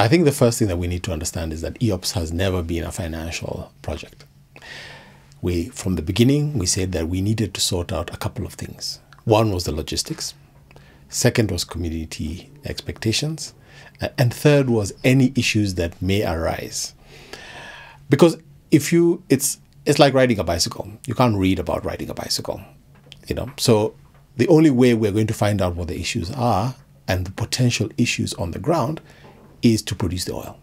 I think the first thing that we need to understand is that EOPS has never been a financial project. From the beginning, we said that we needed to sort out a couple of things. One was the logistics. Second was community expectations. And third was any issues that may arise. Because it's like riding a bicycle. You can't read about riding a bicycle, you know. So the only way we're going to find out what the issues are and the potential issues on the ground is to produce the oil.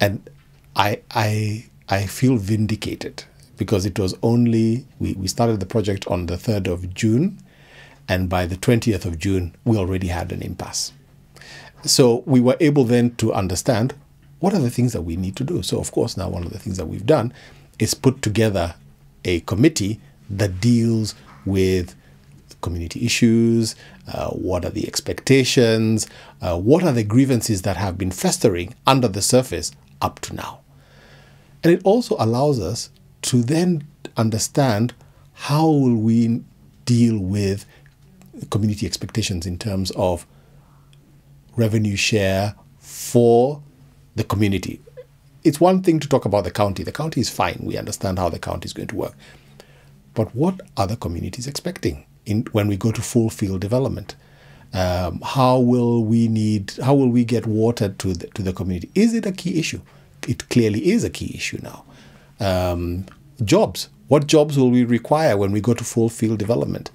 And I feel vindicated because it was only, we started the project on the 3rd of June, and by the 20th of June, we already had an impasse. So we were able then to understand what are the things that we need to do. So of course, now one of the things that we've done is put together a committee that deals with community issues, what are the expectations, what are the grievances that have been festering under the surface up to now. And it also allows us to then understand how will we deal with community expectations in terms of revenue share for the community. It's one thing to talk about the county. The county is fine. We understand how the county is going to work. But what are the communities expecting when we go to full field development? How will we get water to the community? Is it a key issue? It clearly is a key issue now. Jobs. What jobs will we require when we go to full field development?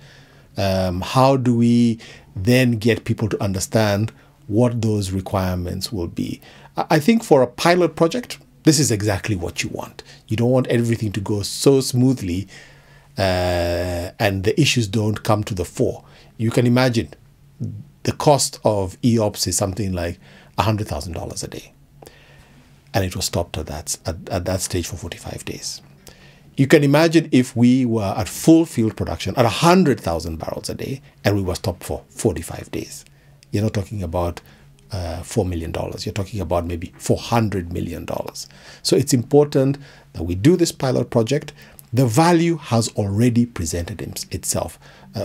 How do we then get people to understand what those requirements will be? I think for a pilot project, this is exactly what you want. You don't want everything to go so smoothly and the issues don't come to the fore. You can imagine the cost of EOPS is something like $100,000 a day. And it was stopped at that stage for 45 days. You can imagine if we were at full field production at 100,000 barrels a day and we were stopped for 45 days. You're not talking about $4 million. You're talking about maybe $400 million. So it's important that we do this pilot project. The value has already presented itself.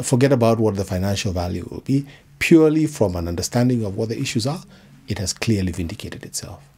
Forget about what the financial value will be. Purely from an understanding of what the issues are, it has clearly vindicated itself.